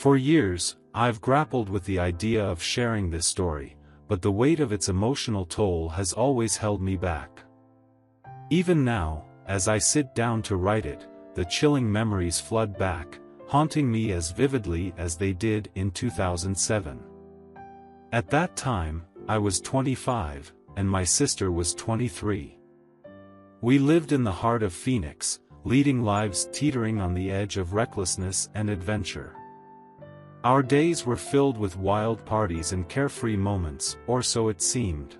For years, I've grappled with the idea of sharing this story, but the weight of its emotional toll has always held me back. Even now, as I sit down to write it, the chilling memories flood back, haunting me as vividly as they did in 2007. At that time, I was 25, and my sister was 23. We lived in the heart of Phoenix, leading lives teetering on the edge of recklessness and adventure. Our days were filled with wild parties and carefree moments, or so it seemed.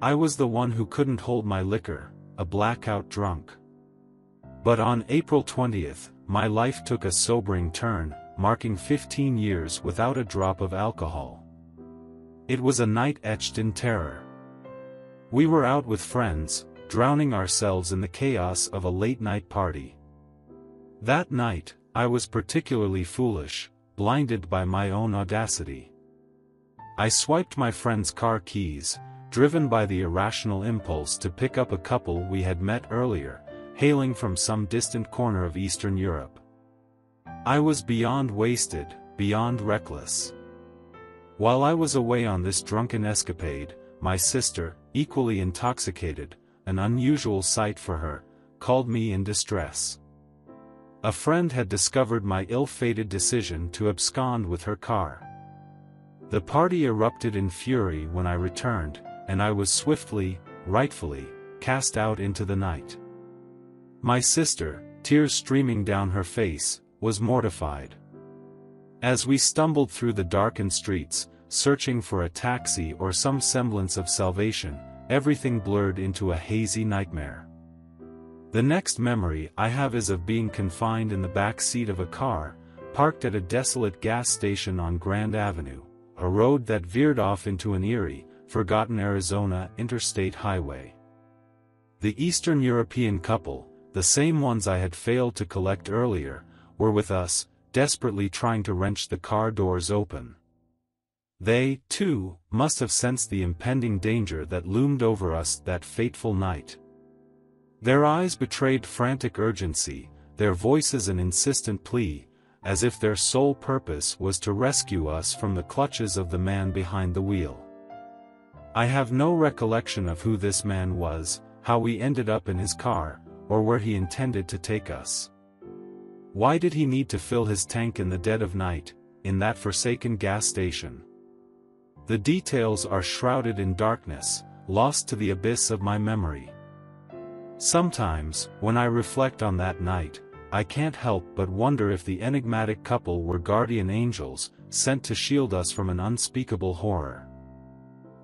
I was the one who couldn't hold my liquor, a blackout drunk. But on April 20th, my life took a sobering turn, marking 15 years without a drop of alcohol. It was a night etched in terror. We were out with friends, drowning ourselves in the chaos of a late-night party. That night, I was particularly foolish, blinded by my own audacity. I swiped my friend's car keys, driven by the irrational impulse to pick up a couple we had met earlier, hailing from some distant corner of Eastern Europe. I was beyond wasted, beyond reckless. While I was away on this drunken escapade, my sister, equally intoxicated, an unusual sight for her, called me in distress. A friend had discovered my ill-fated decision to abscond with her car. The party erupted in fury when I returned, and I was swiftly, rightfully, cast out into the night. My sister, tears streaming down her face, was mortified. As we stumbled through the darkened streets, searching for a taxi or some semblance of salvation, everything blurred into a hazy nightmare. The next memory I have is of being confined in the back seat of a car, parked at a desolate gas station on Grand Avenue, a road that veered off into an eerie, forgotten Arizona interstate highway. The Eastern European couple, the same ones I had failed to collect earlier, were with us, desperately trying to wrench the car doors open. They, too, must have sensed the impending danger that loomed over us that fateful night. Their eyes betrayed frantic urgency, their voices an insistent plea, as if their sole purpose was to rescue us from the clutches of the man behind the wheel. I have no recollection of who this man was, how we ended up in his car, or where he intended to take us. Why did he need to fill his tank in the dead of night, in that forsaken gas station? The details are shrouded in darkness, lost to the abyss of my memory. Sometimes, when I reflect on that night, I can't help but wonder if the enigmatic couple were guardian angels, sent to shield us from an unspeakable horror.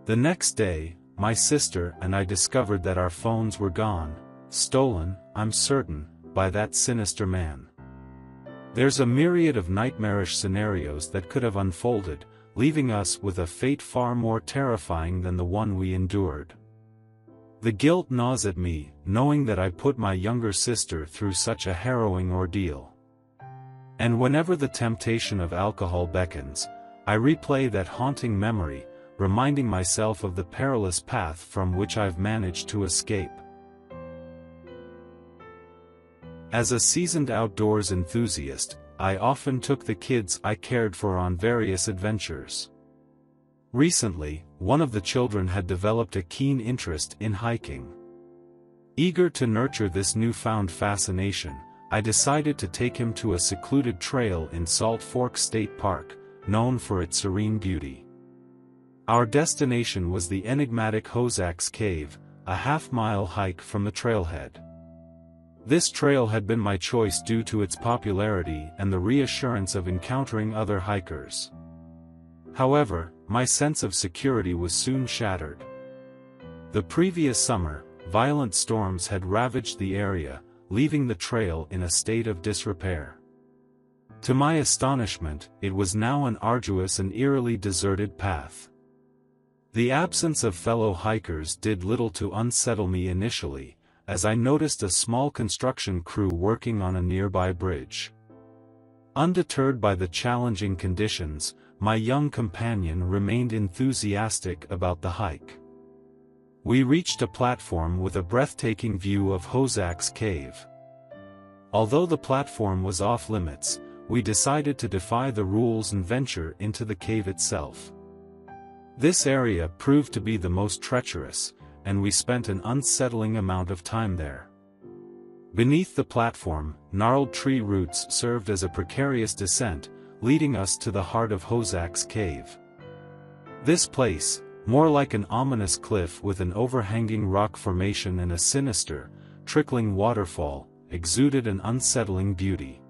The next day, my sister and I discovered that our phones were gone, stolen, I'm certain, by that sinister man. There's a myriad of nightmarish scenarios that could have unfolded, leaving us with a fate far more terrifying than the one we endured. The guilt gnaws at me, knowing that I put my younger sister through such a harrowing ordeal. And whenever the temptation of alcohol beckons, I replay that haunting memory, reminding myself of the perilous path from which I've managed to escape. As a seasoned outdoors enthusiast, I often took the kids I cared for on various adventures. Recently, one of the children had developed a keen interest in hiking. Eager to nurture this newfound fascination, I decided to take him to a secluded trail in Salt Fork State Park, known for its serene beauty. Our destination was the enigmatic Hozak's Cave, a half-mile hike from the trailhead. This trail had been my choice due to its popularity and the reassurance of encountering other hikers. However, my sense of security was soon shattered. The previous summer, violent storms had ravaged the area, leaving the trail in a state of disrepair. To my astonishment, it was now an arduous and eerily deserted path. The absence of fellow hikers did little to unsettle me initially, as I noticed a small construction crew working on a nearby bridge. Undeterred by the challenging conditions, my young companion remained enthusiastic about the hike. We reached a platform with a breathtaking view of Hozak's Cave. Although the platform was off limits, we decided to defy the rules and venture into the cave itself. This area proved to be the most treacherous, and we spent an unsettling amount of time there. Beneath the platform, gnarled tree roots served as a precarious descent, leading us to the heart of Hozak's Cave. This place, more like an ominous cliff with an overhanging rock formation and a sinister, trickling waterfall, exuded an unsettling beauty.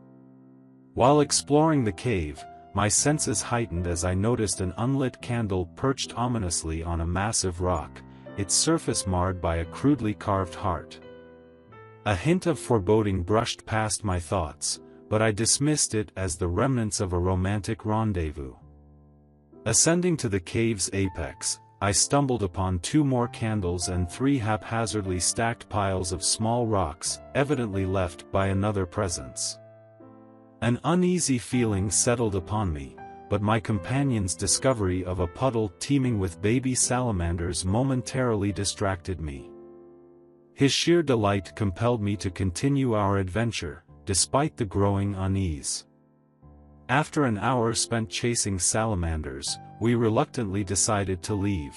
While exploring the cave, my senses heightened as I noticed an unlit candle perched ominously on a massive rock, its surface marred by a crudely carved heart. A hint of foreboding brushed past my thoughts, but I dismissed it as the remnants of a romantic rendezvous. Ascending to the cave's apex, I stumbled upon two more candles and three haphazardly stacked piles of small rocks, evidently left by another presence. An uneasy feeling settled upon me, but my companion's discovery of a puddle teeming with baby salamanders momentarily distracted me. His sheer delight compelled me to continue our adventure, despite the growing unease. After an hour spent chasing salamanders, we reluctantly decided to leave.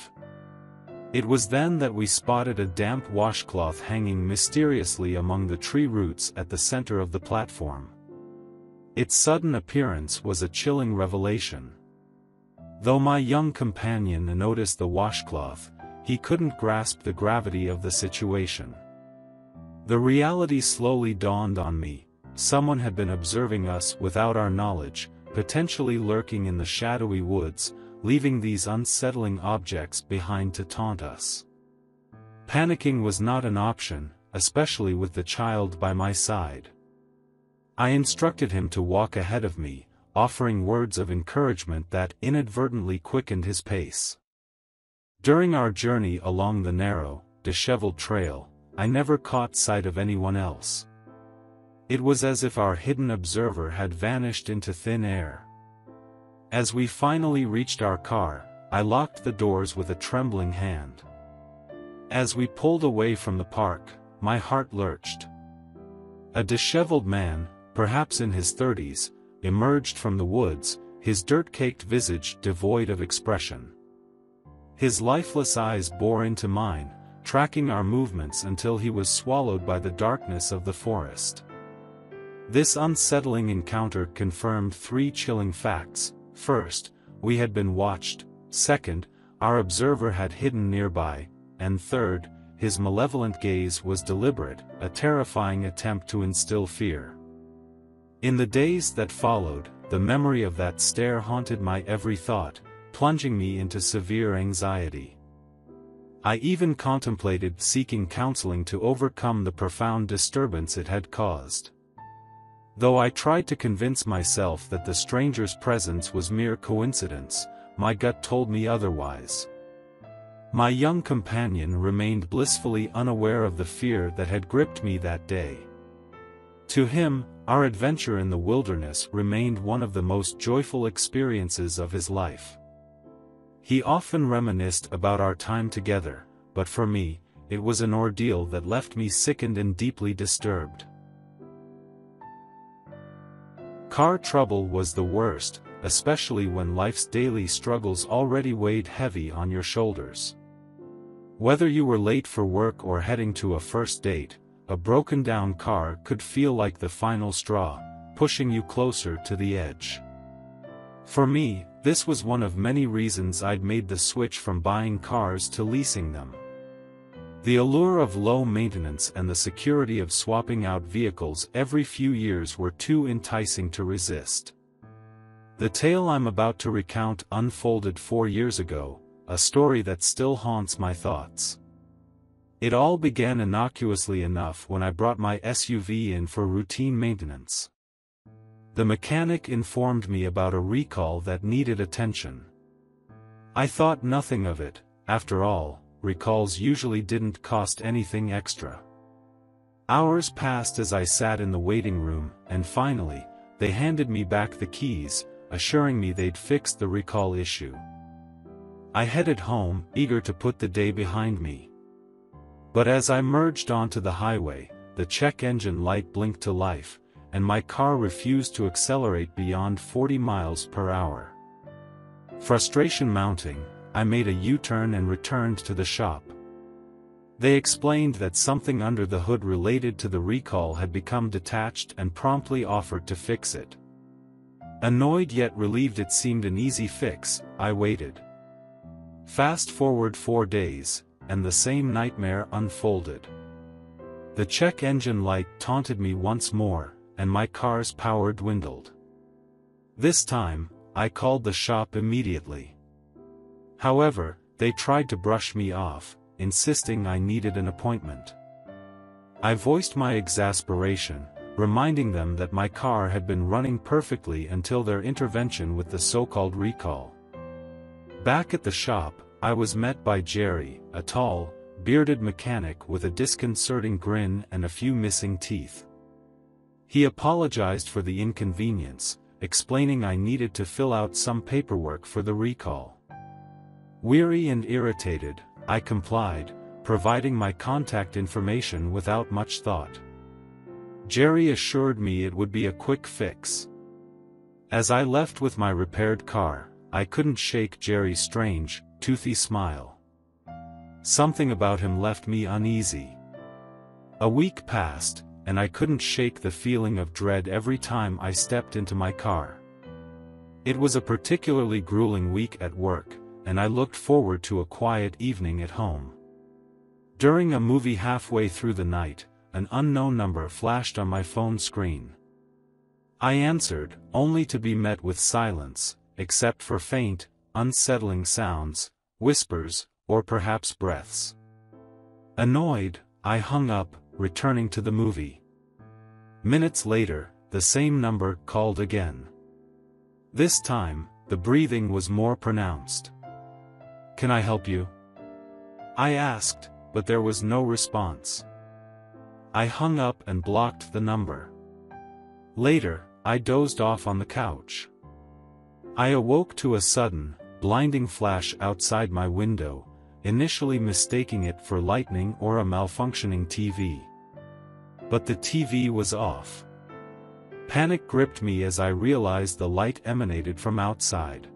It was then that we spotted a damp washcloth hanging mysteriously among the tree roots at the center of the platform. Its sudden appearance was a chilling revelation. Though my young companion noticed the washcloth, he couldn't grasp the gravity of the situation. The reality slowly dawned on me. Someone had been observing us without our knowledge, potentially lurking in the shadowy woods, leaving these unsettling objects behind to taunt us. Panicking was not an option, especially with the child by my side. I instructed him to walk ahead of me, offering words of encouragement that inadvertently quickened his pace. During our journey along the narrow, disheveled trail, I never caught sight of anyone else. It was as if our hidden observer had vanished into thin air. As we finally reached our car, I locked the doors with a trembling hand. As we pulled away from the park, my heart lurched. A disheveled man, perhaps in his 30s, emerged from the woods, his dirt-caked visage devoid of expression. His lifeless eyes bore into mine, tracking our movements until he was swallowed by the darkness of the forest. This unsettling encounter confirmed three chilling facts. First, we had been watched. Second, our observer had hidden nearby. And third, his malevolent gaze was deliberate, a terrifying attempt to instill fear. In the days that followed, the memory of that stare haunted my every thought, plunging me into severe anxiety. I even contemplated seeking counseling to overcome the profound disturbance it had caused. Though I tried to convince myself that the stranger's presence was mere coincidence, my gut told me otherwise. My young companion remained blissfully unaware of the fear that had gripped me that day. To him, our adventure in the wilderness remained one of the most joyful experiences of his life. He often reminisced about our time together, but for me, it was an ordeal that left me sickened and deeply disturbed. Car trouble was the worst, especially when life's daily struggles already weighed heavy on your shoulders. Whether you were late for work or heading to a first date, a broken-down car could feel like the final straw, pushing you closer to the edge. For me, this was one of many reasons I'd made the switch from buying cars to leasing them. The allure of low maintenance and the security of swapping out vehicles every few years were too enticing to resist. The tale I'm about to recount unfolded 4 years ago, a story that still haunts my thoughts. It all began innocuously enough when I brought my SUV in for routine maintenance. The mechanic informed me about a recall that needed attention. I thought nothing of it. After all, recalls usually didn't cost anything extra. Hours passed as I sat in the waiting room, and finally, they handed me back the keys, assuring me they'd fixed the recall issue. I headed home, eager to put the day behind me. But as I merged onto the highway, the check engine light blinked to life, and my car refused to accelerate beyond 40 miles per hour. Frustration mounting, I made a U-turn and returned to the shop. They explained that something under the hood related to the recall had become detached and promptly offered to fix it. Annoyed yet relieved it seemed an easy fix, I waited. Fast forward 4 days, and the same nightmare unfolded. The check engine light taunted me once more, and my car's power dwindled. This time, I called the shop immediately. However, they tried to brush me off, insisting I needed an appointment. I voiced my exasperation, reminding them that my car had been running perfectly until their intervention with the so-called recall. Back at the shop, I was met by Jerry, a tall, bearded mechanic with a disconcerting grin and a few missing teeth. He apologized for the inconvenience, explaining I needed to fill out some paperwork for the recall. Weary and irritated, I complied, providing my contact information without much thought. Jerry assured me it would be a quick fix. As I left with my repaired car, I couldn't shake Jerry's strange, toothy smile. Something about him left me uneasy. A week passed, and I couldn't shake the feeling of dread every time I stepped into my car. It was a particularly grueling week at work, and I looked forward to a quiet evening at home. During a movie halfway through the night, an unknown number flashed on my phone screen. I answered, only to be met with silence, except for faint, unsettling sounds, whispers, or perhaps breaths. Annoyed, I hung up, returning to the movie. Minutes later, the same number called again. This time, the breathing was more pronounced. "Can I help you?" I asked, but there was no response. I hung up and blocked the number. Later, I dozed off on the couch. I awoke to a sudden, blinding flash outside my window, initially mistaking it for lightning or a malfunctioning TV. But the TV was off. Panic gripped me as I realized the light emanated from outside.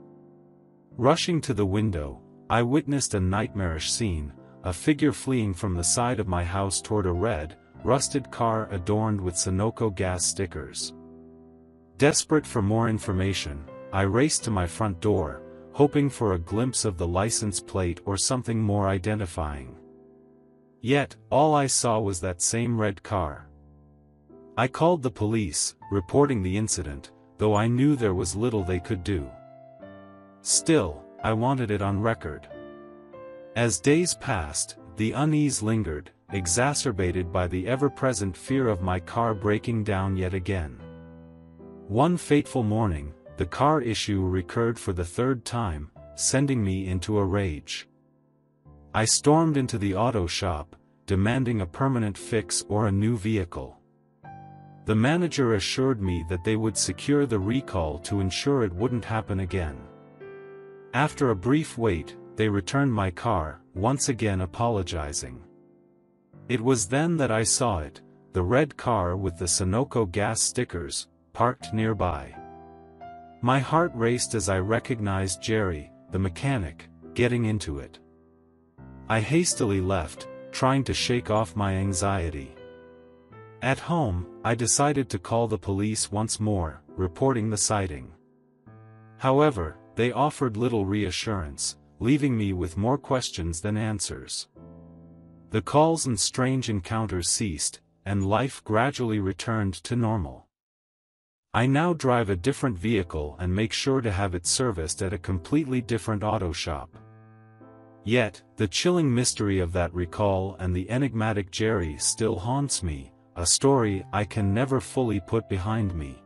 Rushing to the window, I witnessed a nightmarish scene, a figure fleeing from the side of my house toward a red, rusted car adorned with Sunoco gas stickers. Desperate for more information, I raced to my front door, hoping for a glimpse of the license plate or something more identifying. Yet, all I saw was that same red car. I called the police, reporting the incident, though I knew there was little they could do. Still, I wanted it on record. As days passed, the unease lingered, exacerbated by the ever-present fear of my car breaking down yet again. One fateful morning, the car issue recurred for the third time, sending me into a rage. I stormed into the auto shop, demanding a permanent fix or a new vehicle. The manager assured me that they would secure the recall to ensure it wouldn't happen again. After a brief wait, they returned my car, once again apologizing. It was then that I saw it, the red car with the Sunoco gas stickers, parked nearby. My heart raced as I recognized Jerry, the mechanic, getting into it. I hastily left, trying to shake off my anxiety. At home, I decided to call the police once more, reporting the sighting. However, they offered little reassurance, leaving me with more questions than answers. The calls and strange encounters ceased, and life gradually returned to normal. I now drive a different vehicle and make sure to have it serviced at a completely different auto shop. Yet, the chilling mystery of that recall and the enigmatic Jerry still haunts me, a story I can never fully put behind me.